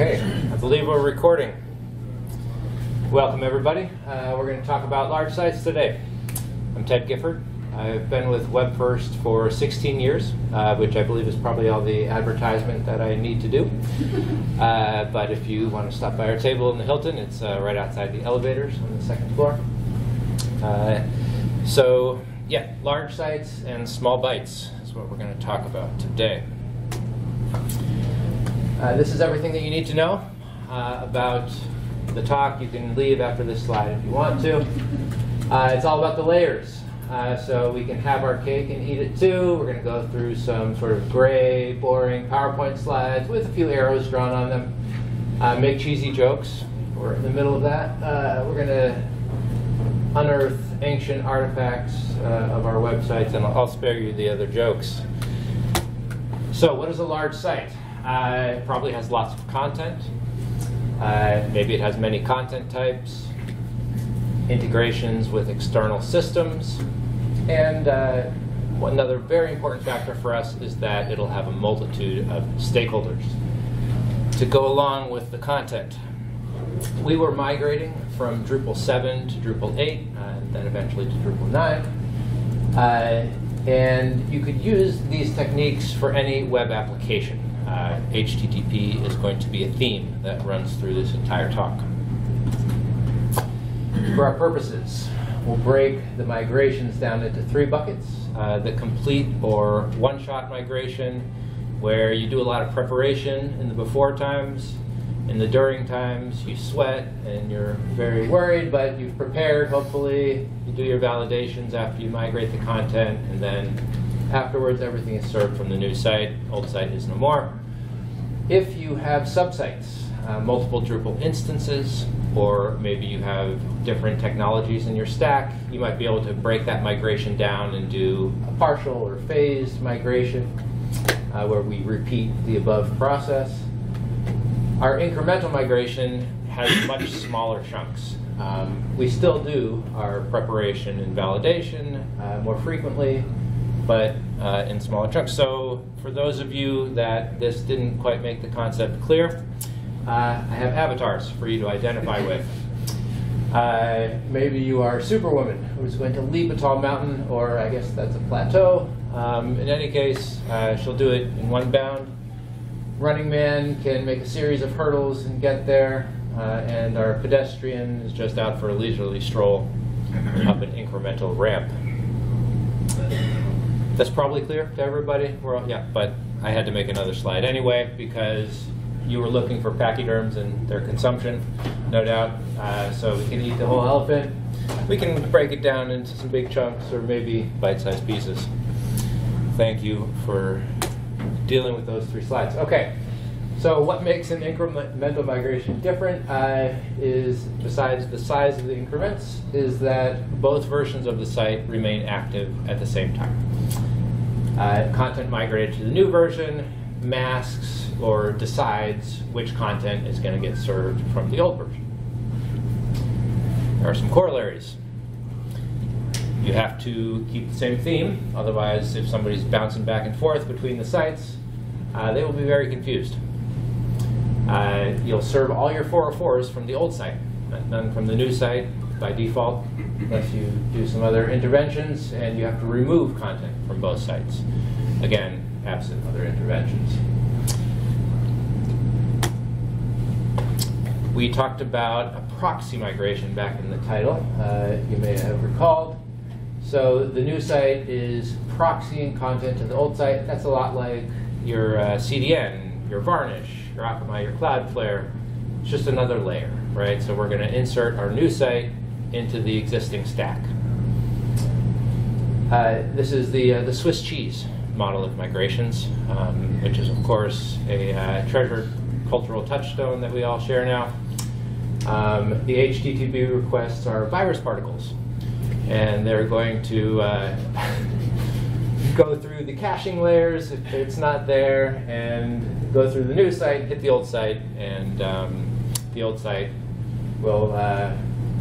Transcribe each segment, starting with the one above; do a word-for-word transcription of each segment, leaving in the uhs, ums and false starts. Okay, I believe we're recording. Welcome everybody. Uh, we're going to talk about large sites today. I'm Ted Gifford. I've been with WebFirst for sixteen years, uh, which I believe is probably all the advertisement that I need to do. Uh, but if you want to stop by our table in the Hilton, it's uh, right outside the elevators on the second floor. Uh, so yeah, large sites and small bites is what we're going to talk about today. Uh, this is everything that you need to know uh, about the talk. You can leave after this slide if you want to. Uh, it's all about the layers. Uh, so we can have our cake and eat it too. We're going to go through some sort of gray, boring PowerPoint slides with a few arrows drawn on them. Uh, make cheesy jokes. We're in the middle of that. Uh, we're going to unearth ancient artifacts uh, of our websites, and I'll spare you the other jokes. So what is a large site? Uh, it probably has lots of content. Uh, maybe it has many content types, integrations with external systems, and uh, another very important factor for us is that it'll have a multitude of stakeholders to go along with the content. We were migrating from Drupal seven to Drupal eight, uh, and then eventually to Drupal nine. Uh, and you could use these techniques for any web application. Uh, H T T P is going to be a theme that runs through this entire talk. For our purposes, we'll break the migrations down into three buckets. Uh, the complete or one-shot migration, where you do a lot of preparation in the before times. In the during times, you sweat and you're very worried, but you've prepared, hopefully. You do your validations after you migrate the content, and then afterwards, everything is served from the new site. Old site is no more. If you have subsites, uh, multiple Drupal instances, or maybe you have different technologies in your stack, you might be able to break that migration down and do a partial or phased migration uh, where we repeat the above process. Our incremental migration has much smaller chunks. Um, we still do our preparation and validation uh, more frequently, but uh, in smaller chunks. So for those of you that this didn't quite make the concept clear, uh, I have avatars for you to identify with. Uh, maybe you are Superwoman, who's going to leap a tall mountain, or I guess that's a plateau. Um, in any case, uh, she'll do it in one bound. Running Man can make a series of hurdles and get there, uh, and our pedestrian is just out for a leisurely stroll up an incremental ramp. That's probably clear to everybody. We're all, yeah, but I had to make another slide anyway because you were looking for pachyderms and their consumption, no doubt. Uh, so we can eat the whole elephant. We can break it down into some big chunks or maybe bite-sized pieces. Thank you for dealing with those three slides. Okay, so what makes an incremental migration different uh, is, besides the size of the increments, is that both versions of the site remain active at the same time. Uh, content migrated to the new version masks or decides which content is going to get served from the old version. There are some corollaries. You have to keep the same theme, otherwise if somebody's bouncing back and forth between the sites, uh, they will be very confused. Uh, you'll serve all your four oh fours from the old site, none from the new site by default, unless you do some other interventions, and you have to remove content from both sites. Again, absent other interventions. We talked about a proxy migration back in the title, uh, you may have recalled. So the new site is proxying content to the old site. That's a lot like your uh, C D N, your Varnish, your Akamai, your Cloudflare. It's just another layer, right? So we're going to insert our new site into the existing stack. Uh, this is the, uh, the Swiss cheese model of migrations, um, which is, of course, a uh, treasured cultural touchstone that we all share now. Um, the H T T P requests are virus particles, and they're going to uh, go through the caching layers if it's not there, and go through the new site, hit the old site, and um, the old site will uh,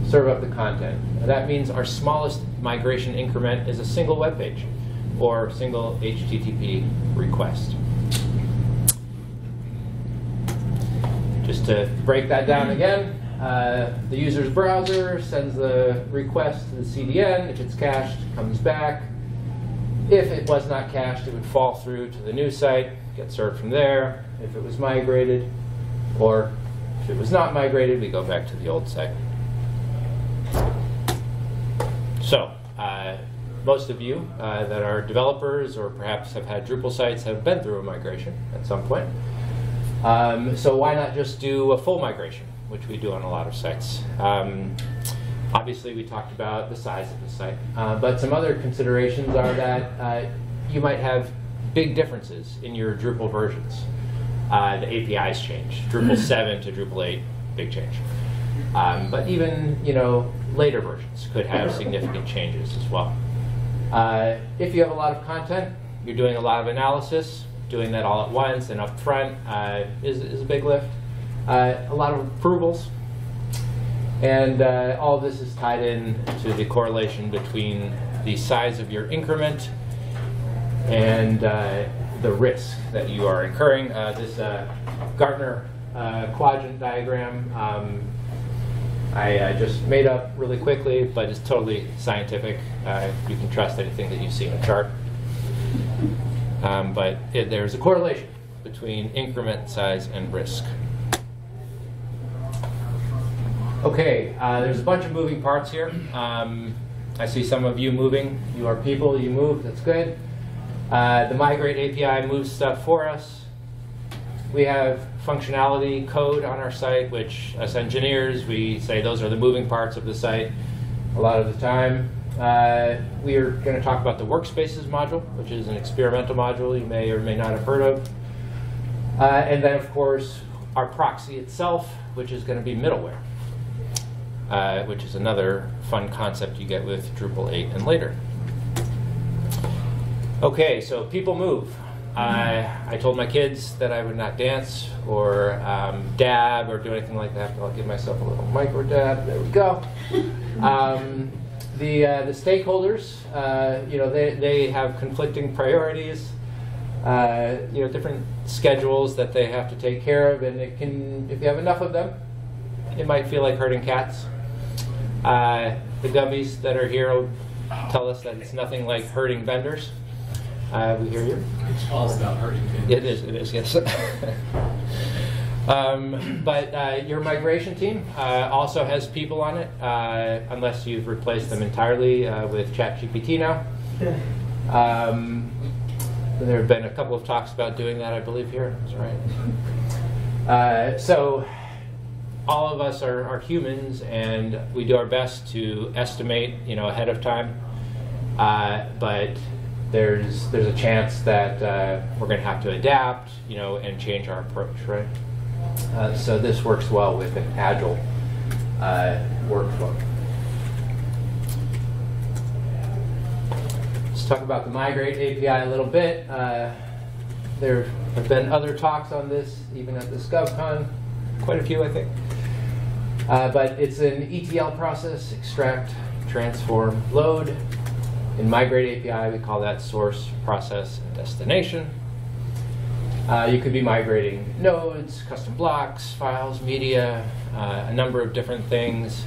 serve up the content. That means our smallest migration increment is a single web page or single H T T P request. to break that down again, uh, the user's browser sends the request to the C D N. If it's cached, it comes back. If it was not cached, it would fall through to the new site, get served from there. If it was migrated, or if it was not migrated, we go back to the old site. So, uh, most of you uh, that are developers or perhaps have had Drupal sites have been through a migration at some point. Um, so why not just do a full migration, which we do on a lot of sites. Um, obviously, we talked about the size of the site, uh, but some other considerations are that uh, you might have big differences in your Drupal versions. Uh, the A P Is change. Drupal seven to Drupal eight, big change. Um, but even, you know, later versions could have significant changes as well. Uh, if you have a lot of content, you're doing a lot of analysis, doing that all at once and up front uh, is, is a big lift. Uh, a lot of approvals. And uh, all of this is tied in to the correlation between the size of your increment and uh, the risk that you are incurring. Uh, this uh, Gartner uh, quadrant diagram um, I uh, just made up really quickly, but it's totally scientific. Uh, you can trust anything that you see in a chart. Um, but it, there's a correlation between increment size and risk. Okay, uh, there's a bunch of moving parts here. Um, I see some of you moving. You are people, you move, that's good. Uh, the Migrate A P I moves stuff for us. We have functionality code on our site, which as engineers, we say those are the moving parts of the site a lot of the time. Uh, we are going to talk about the workspaces module, which is an experimental module you may or may not have heard of. Uh, and then, of course, our proxy itself, which is going to be middleware, uh, which is another fun concept you get with Drupal eight and later. Okay, so people move. I, I told my kids that I would not dance or um, dab or do anything like that, but I'll give myself a little micro dab. There we go. Um, the, uh, the stakeholders, uh, you know, they, they have conflicting priorities, uh, you know, different schedules that they have to take care of, and it can, if you have enough of them, it might feel like herding cats. Uh, the gummies that are here will tell us that it's nothing like herding vendors. Uh, we hear you. It's all about hurting people. It is, it is, yes. um, but uh, your migration team uh, also has people on it, uh, unless you've replaced them entirely uh, with ChatGPT now. Um, there have been a couple of talks about doing that, I believe, here. That's right. Uh, so all of us are, are humans, and we do our best to estimate, you know, ahead of time. Uh, but There's, there's a chance that uh, we're going to have to adapt, you know, and change our approach, right? Uh, so this works well with an agile uh, workflow. Let's talk about the Migrate A P I a little bit. Uh, there have been other talks on this, even at this GovCon, quite a few, I think. Uh, but it's an E T L process, extract, transform, load. In Migrate A P I, we call that source, process, and destination. Uh, you could be migrating nodes, custom blocks, files, media, uh, a number of different things,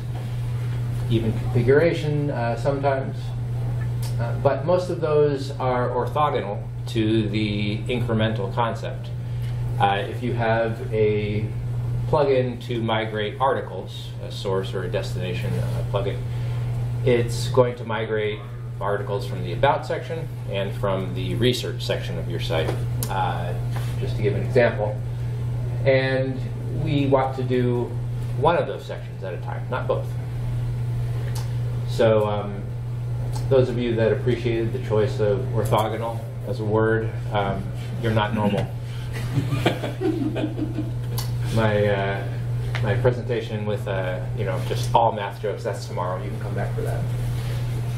even configuration uh, sometimes. Uh, but most of those are orthogonal to the incremental concept. Uh, if you have a plugin to migrate articles, a source or a destination uh, plugin, it's going to migrate articles from the About section and from the Research section of your site, uh, just to give an example. And we want to do one of those sections at a time, not both. So um, those of you that appreciated the choice of orthogonal as a word, um, you're not normal. my, uh, my presentation with uh, you know, just all math jokes, that's tomorrow. You can come back for that.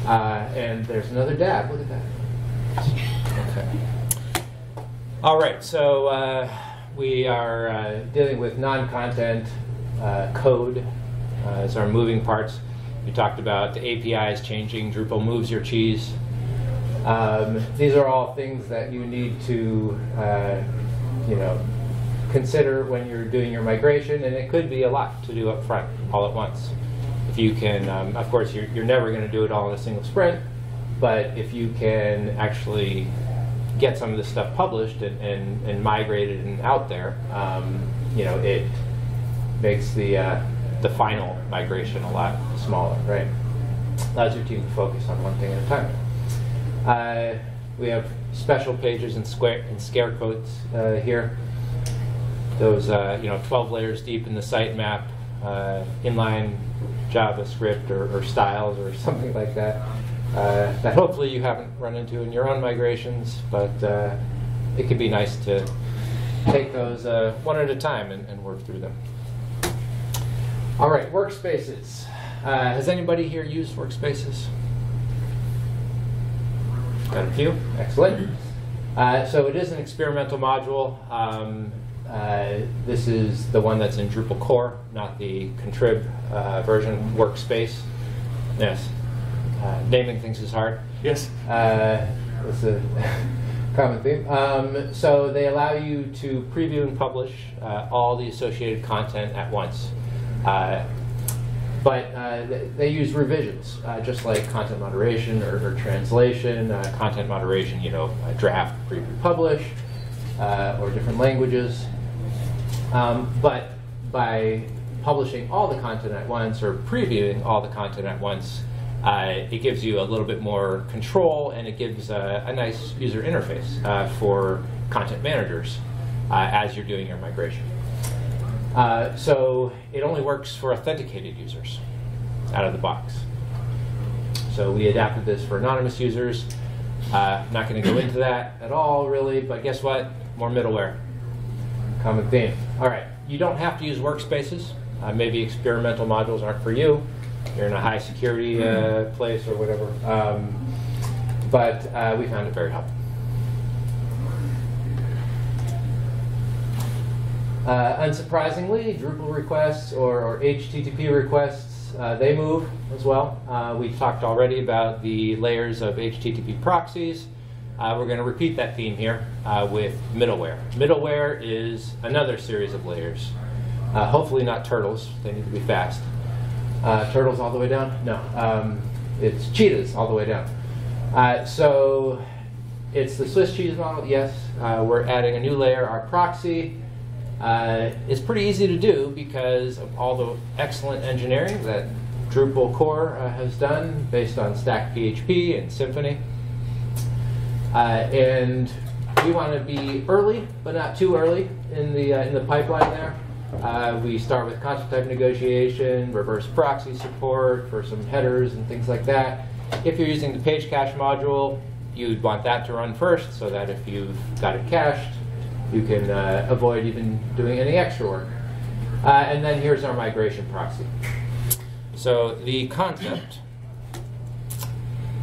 Uh, and there's another dab. Look at that. Okay. All right. So uh, we are uh, dealing with non-content uh, code uh, as our moving parts. We talked about the A P Is changing. Drupal moves your cheese. Um, these are all things that you need to, uh, you know, consider when you're doing your migration, and it could be a lot to do up front all at once. If you can, um, of course, you're, you're never going to do it all in a single sprint, but if you can actually get some of this stuff published and, and, and migrated and out there, um, you know, it makes the, uh, the final migration a lot smaller, right? Allows your team to focus on one thing at a time. Uh, we have special pages and square and scare quotes uh, here. Those, uh, you know, twelve layers deep in the sitemap, uh, inline JavaScript or, or styles or something like that. Uh, that hopefully you haven't run into in your own migrations, but uh, it can be nice to take those uh, one at a time and, and work through them. All right, workspaces. Uh, has anybody here used workspaces? Got a few. Excellent. Uh, so it is an experimental module. Um, uh, this is the one that's in Drupal core, not the contrib uh, version. Workspace. Yes. Uh, naming things is hard. Yes. Uh, that's a common theme. Um, so they allow you to preview and publish uh, all the associated content at once. Uh, but uh, they, they use revisions, uh, just like content moderation or, or translation. Uh, content moderation, you know, uh, draft, preview, publish, uh, or different languages. Um, but by publishing all the content at once or previewing all the content at once, Uh, it gives you a little bit more control, and it gives uh, a nice user interface uh, for content managers uh, as you're doing your migration. Uh, so it only works for authenticated users out of the box. So we adapted this for anonymous users. Uh, not going to go into that at all, really, but guess what? More middleware. Common theme. All right. You don't have to use workspaces. Uh, maybe experimental modules aren't for you. You're in a high security uh, place or whatever. Um, but uh, we found it very helpful. Uh, unsurprisingly, Drupal requests or, or H T T P requests, uh, they move as well. Uh, we talked already about the layers of H T T P proxies. Uh, we're going to repeat that theme here uh, with middleware. Middleware is another series of layers. Uh, hopefully not turtles. They need to be fast. Uh, turtles all the way down? No. Um, it's cheetahs all the way down. Uh, so it's the Swiss cheese model, yes. Uh, we're adding a new layer, our proxy. Uh, it's pretty easy to do because of all the excellent engineering that Drupal core uh, has done based on Stack P H P and Symfony. Uh, and we want to be early, but not too early in the, uh, in the pipeline there. Uh, we start with concept type negotiation, reverse proxy support for some headers and things like that. If you're using the page cache module, you'd want that to run first so that if you've got it cached, you can uh, avoid even doing any extra work. Uh, and then here's our migration proxy. So the concept,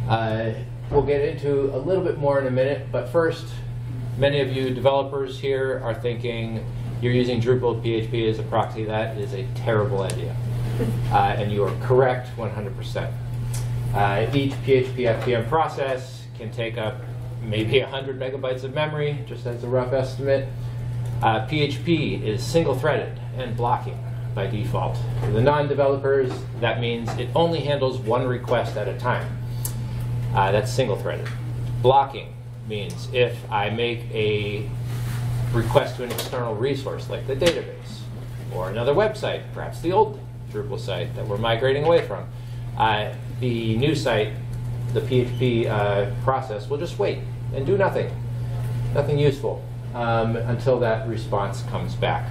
uh, we'll get into a little bit more in a minute, but first, many of you developers here are thinking, you're using Drupal P H P as a proxy. That is a terrible idea. Uh, and you are correct one hundred percent. Uh, each P H P F P M process can take up maybe one hundred megabytes of memory, just as a rough estimate. Uh, P H P is single-threaded and blocking by default. For the non-developers, that means it only handles one request at a time. Uh, that's single-threaded. Blocking means if I make a request to an external resource like the database or another website, perhaps the old Drupal site that we're migrating away from. Uh, the new site, the P H P uh, process, will just wait and do nothing, nothing useful um, until that response comes back.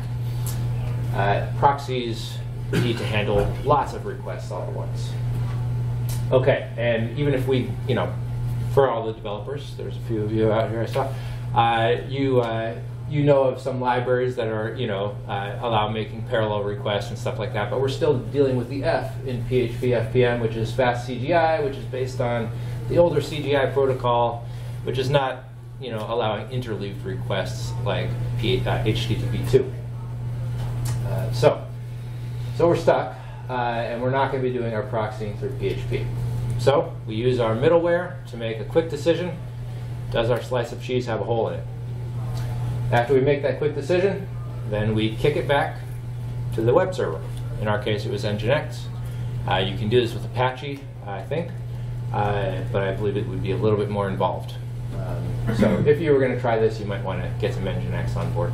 Uh, proxies need to handle lots of requests all at once. Okay, and even if we, you know, for all the developers, there's a few of you out here I saw, uh, you. Uh, You know of some libraries that are, you know, uh, allow making parallel requests and stuff like that, but we're still dealing with the F in P H P F P M, which is fast C G I, which is based on the older C G I protocol, which is not, you know, allowing interleaved requests like H T T P two. Uh, so, so we're stuck, uh, and we're not going to be doing our proxying through P H P. So we use our middleware to make a quick decision. Does our slice of cheese have a hole in it? After we make that quick decision, then we kick it back to the web server. In our case, it was Nginx. Uh, you can do this with Apache, I think, uh, but I believe it would be a little bit more involved. Um, so if you were going to try this, you might want to get some Nginx on board.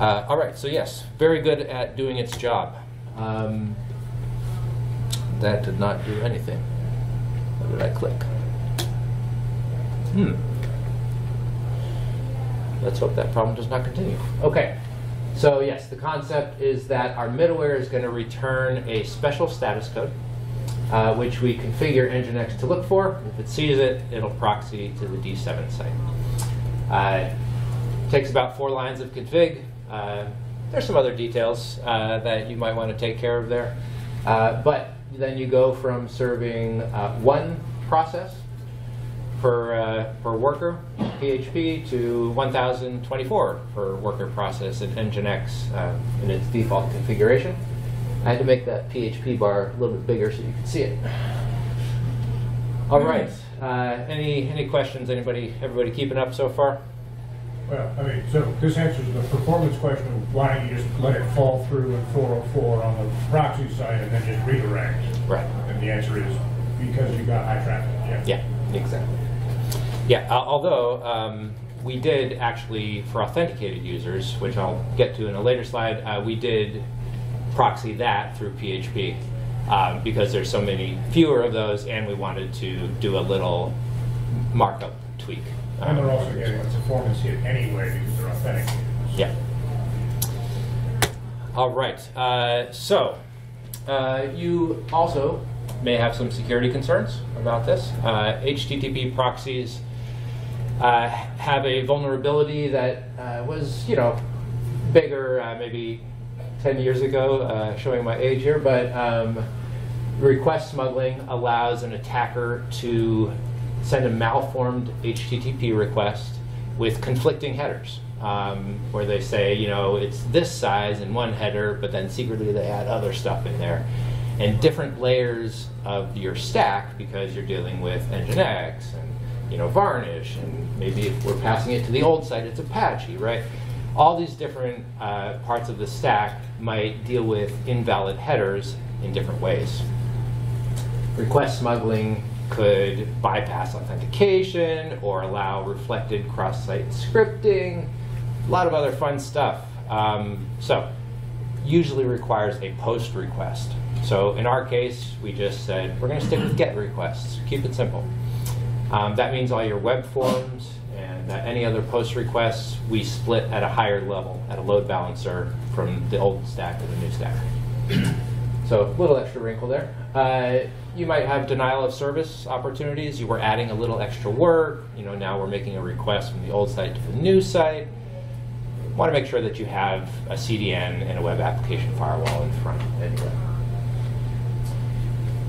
Uh, all right, so yes, very good at doing its job. Um, that did not do anything. What did I click? Hmm. Let's hope that problem does not continue. Okay, so yes, the concept is that our middleware is going to return a special status code, uh, which we configure Nginx to look for. If it sees it, it'll proxy to the D seven site. Uh, takes about four lines of config. Uh, there's some other details uh, that you might want to take care of there. Uh, but then you go from serving uh, one process per, uh, per worker P H P to one thousand twenty-four per worker process in Nginx uh, in its default configuration. I had to make that P H P bar a little bit bigger so you can see it. All right. Uh, any, any questions? Anybody, everybody keeping up so far? Well, I mean, so this answers the performance question of why don't you just let it fall through at four oh four on the proxy side and then just redirect? Right. And the answer is because you got high traffic. Yeah, yeah, exactly. Yeah, uh, although um, we did actually, for authenticated users, which I'll get to in a later slide, uh, we did proxy that through P H P uh, because there's so many fewer of those and we wanted to do a little markup tweak. And they're also getting a performance hit anyway because they're authenticated. Yeah. All right. Uh, so uh, you also may have some security concerns about this. Uh, H T T P proxies uh, have a vulnerability that uh, was, you know, bigger uh, maybe ten years ago, uh, showing my age here, but um, request smuggling allows an attacker to send a malformed H T T P request with conflicting headers, um, where they say, you know, it's this size in one header, but then secretly they add other stuff in there. And different layers of your stack, because you're dealing with Nginx and, you know, Varnish, and maybe if we're passing it to the old site, it's Apache, right? All these different uh, parts of the stack might deal with invalid headers in different ways. Request smuggling could bypass authentication or allow reflected cross-site scripting, a lot of other fun stuff. Um, so usually requires a post request. So in our case, we just said, we're going to stick with GET requests. Keep it simple. Um, that means all your web forms and uh, any other post requests, we split at a higher level, at a load balancer from the old stack to the new stack. So a little extra wrinkle there. Uh, you might have denial of service opportunities. You were adding a little extra work. You know, now we're making a request from the old site to the new site. You want to make sure that you have a C D N and a web application firewall in front anyway.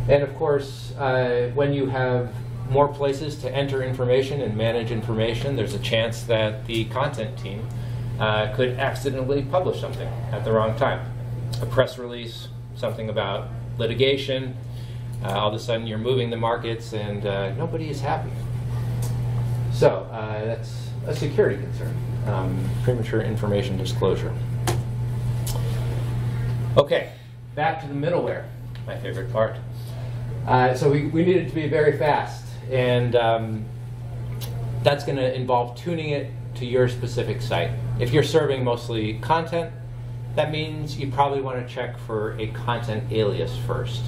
And of course, uh, when you have more places to enter information and manage information, there's a chance that the content team uh, could accidentally publish something at the wrong time. A press release, something about litigation, uh, all of a sudden you're moving the markets and uh, nobody is happy. So uh, that's a security concern, um, premature information disclosure. Okay, back to the middleware, my favorite part. Uh, so we, we need it to be very fast, and um, that's going to involve tuning it to your specific site. If you're serving mostly content, that means you probably want to check for a content alias first.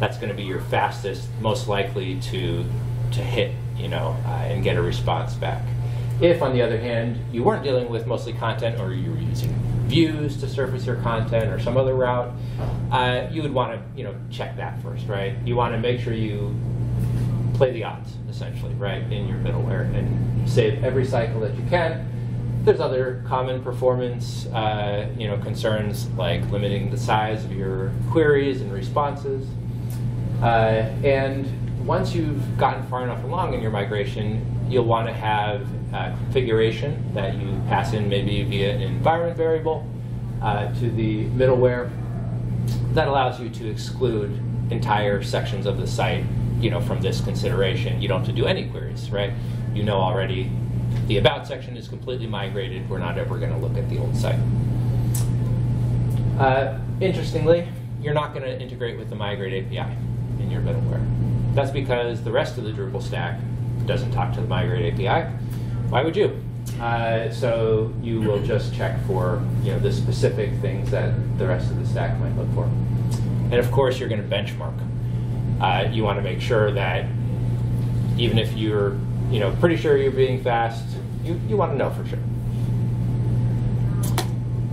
That's going to be your fastest, most likely to to hit, you know, uh, and get a response back. If, on the other hand, you weren't dealing with mostly content, or you were using views to surface your content, or some other route, uh, you would want to, you know, check that first, right? You want to make sure you play the odds, essentially, right, in your middleware, and save every cycle that you can. There's other common performance, uh, you know, concerns like limiting the size of your queries and responses. Uh, and once you've gotten far enough along in your migration, you'll want to have uh, configuration that you pass in maybe via an environment variable uh, to the middleware that allows you to exclude entire sections of the site, you know, from this consideration. You don't have to do any queries, right? You know already The About section is completely migrated. We're not ever going to look at the old site. Uh, interestingly, you're not going to integrate with the Migrate A P I in your middleware. That's because the rest of the Drupal stack doesn't talk to the Migrate A P I. Why would you? Uh, so you will just check for you know the specific things that the rest of the stack might look for. And of course, you're going to benchmark. Uh, you want to make sure that even if you're you know pretty sure you're being fast, you, you want to know for sure.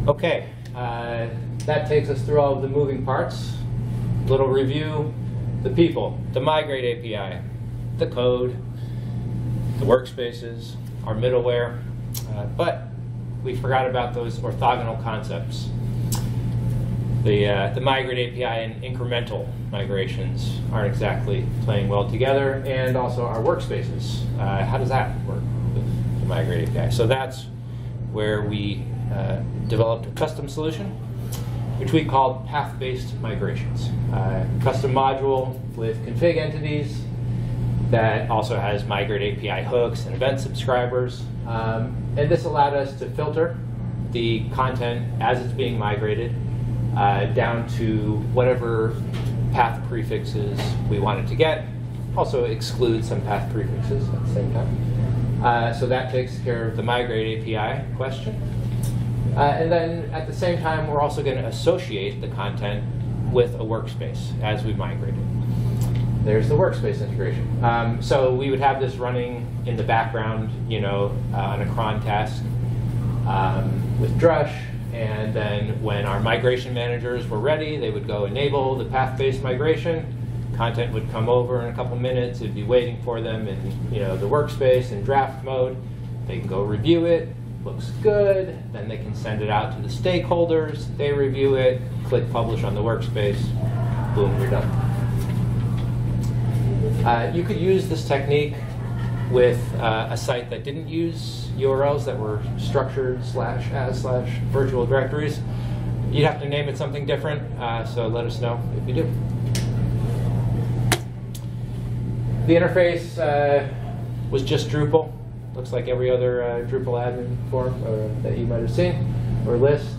Okay, uh, that takes us through all of the moving parts. Little review: the people, the Migrate A P I, the code, the workspaces, our middleware, uh, but we forgot about those orthogonal concepts. The, uh, the Migrate A P I and incremental migrations aren't exactly playing well together, and also our workspaces. Uh, how does that work with the Migrate A P I? So that's where we uh, developed a custom solution, which we called path-based migrations. Uh, custom module with config entities that also has Migrate A P I hooks and event subscribers. Um, and this allowed us to filter the content as it's being migrated uh, down to whatever path prefixes we wanted to get. Also exclude some path prefixes at the same time. Uh, so that takes care of the Migrate A P I question. Uh, and then at the same time, we're also going to associate the content with a workspace as we migrate it. There's the workspace integration. Um, so we would have this running in the background, you know, uh, on a cron task um, with Drush. And then when our migration managers were ready, they would go enable the path-based migration. Content would come over in a couple minutes. It'd be waiting for them in you know, the workspace in draft mode. They can go review it. Looks good. Then they can send it out to the stakeholders. They review it. Click publish on the workspace. Boom, you're done. Uh, you could use this technique with uh, a site that didn't use U R Ls that were structured slash as slash virtual directories. You'd have to name it something different, uh, so let us know if you do. The interface uh, was just Drupal. Looks like every other uh, Drupal admin form or, that you might have seen or list.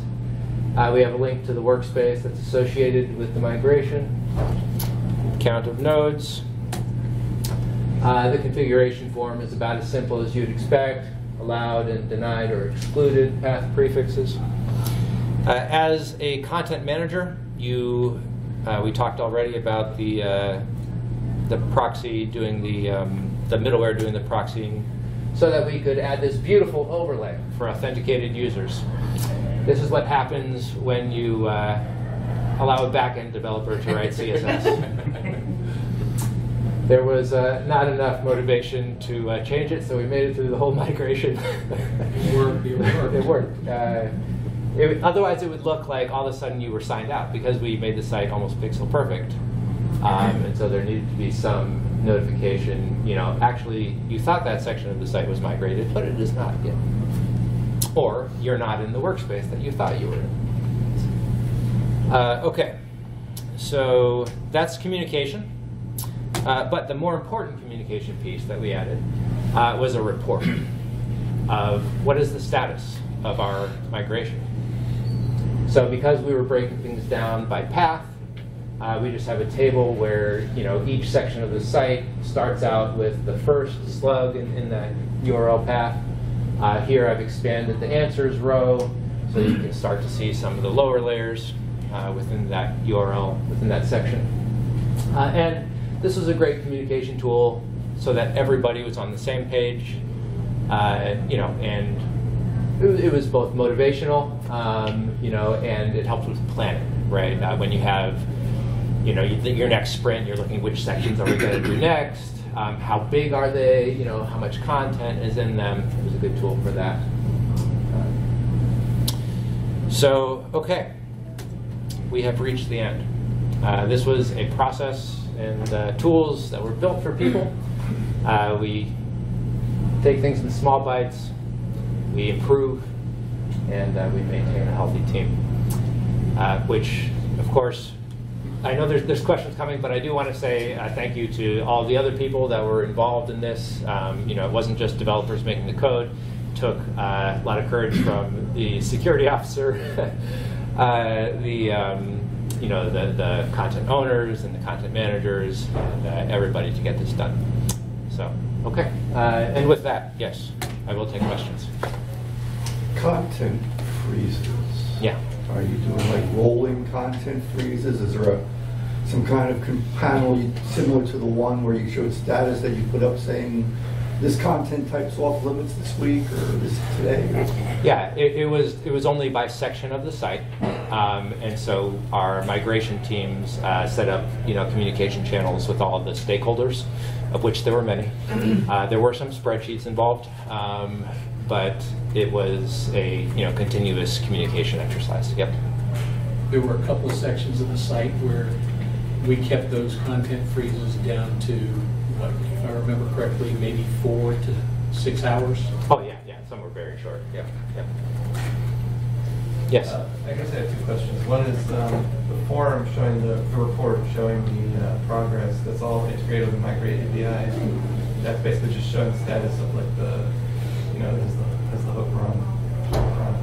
Uh, we have a link to the workspace that's associated with the migration. Count of nodes. Uh, the configuration form is about as simple as you'd expect. Allowed and denied or excluded path prefixes. Uh, as a content manager, you uh, we talked already about the uh, the proxy doing the um, the middleware doing the proxying, so that we could add this beautiful overlay for authenticated users. This is what happens when you uh, allow a back-end developer to write C S S. There was uh, not enough motivation to uh, change it, so we made it through the whole migration. It worked. It worked. It worked. Uh, it, otherwise, it would look like all of a sudden you were signed out because we made the site almost pixel perfect. Um, and so there needed to be some notification. You know, actually, you thought that section of the site was migrated, but it is not yet. Or you're not in the workspace that you thought you were in. Uh, okay, so that's communication. Uh, but the more important communication piece that we added uh, was a report of what is the status of our migration. So because we were breaking things down by path, uh, we just have a table where you know each section of the site starts out with the first slug in, in that U R L path. Uh, here I've expanded the answers row, so you can start to see some of the lower layers uh, within that U R L, within that section. Uh, and this was a great communication tool so that everybody was on the same page, uh, you know, and it, it was both motivational, um, you know, and it helped with planning, right? Uh, when you have, you know, you your next sprint, you're looking which sections are we going to do next, um, how big are they, you know, how much content is in them. It was a good tool for that. Uh, so, okay, we have reached the end. Uh, this was a process and uh, tools that were built for people. Uh, we take things in small bites, we improve, and uh, we maintain a healthy team, uh, which, of course, I know there's, there's questions coming, but I do want to say uh, thank you to all the other people that were involved in this. Um, you know, it wasn't just developers making the code. It took uh, a lot of courage from the security officer, uh, the um, you know, the, the content owners and the content managers, and uh, everybody to get this done. So, okay. Uh, and with that, yes, I will take questions. Content freezes. Yeah. Are you doing like rolling content freezes? Is there a, some kind of panel similar to the one where you showed status that you put up saying this content type's off limits this week or this today? Yeah, it, it was it was only by section of the site, um, and so our migration teams uh, set up you know communication channels with all of the stakeholders, of which there were many. Uh, there were some spreadsheets involved. Um, But it was a you know continuous communication exercise. Yep. There were a couple of sections of the site where we kept those content freezes down to, what, if I remember correctly, maybe four to six hours. Oh yeah, yeah. Some were very short. Yep. Yep. Yes. Uh, I guess I have two questions. One is um, the form showing the, the report showing the uh, progress. That's all integrated with Migrate A P I. That's basically just showing the status of like the. You know, is the, is the hook run?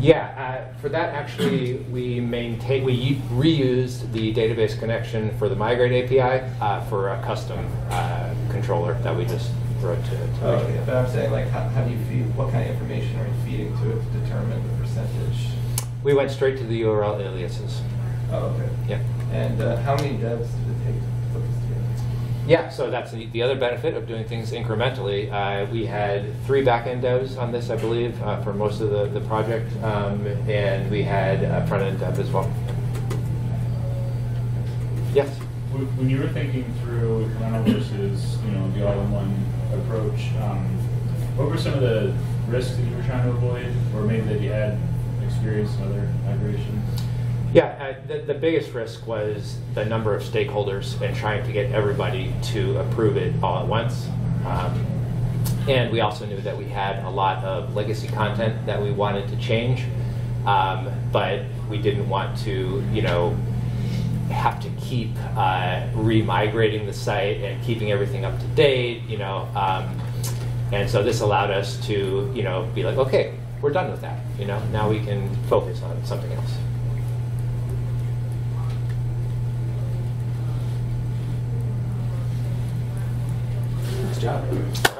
Yeah, uh, for that actually we maintain we reused the database connection for the Migrate A P I uh, for a custom uh, controller that we just wrote to. to oh, okay. But I'm saying, like, how, how do you feed? What kind of information are you feeding to it to determine the percentage? We went straight to the U R L aliases. Oh, okay. Yeah. And uh, how many devs did it take? Yeah, so that's the, the other benefit of doing things incrementally. Uh, we had three back-end devs on this, I believe, uh, for most of the, the project, um, and we had a front-end dev as well. Yes? When you were thinking through incremental versus you know, the all-in-one approach, um, what were some of the risks that you were trying to avoid, or maybe that you had experienced in other migrations? Yeah, uh, the, the biggest risk was the number of stakeholders and trying to get everybody to approve it all at once. Um, and we also knew that we had a lot of legacy content that we wanted to change, um, but we didn't want to, you know, have to keep uh, re-migrating the site and keeping everything up to date, you know. Um, and so this allowed us to, you know, be like, okay, we're done with that. You know, now we can focus on something else. Job.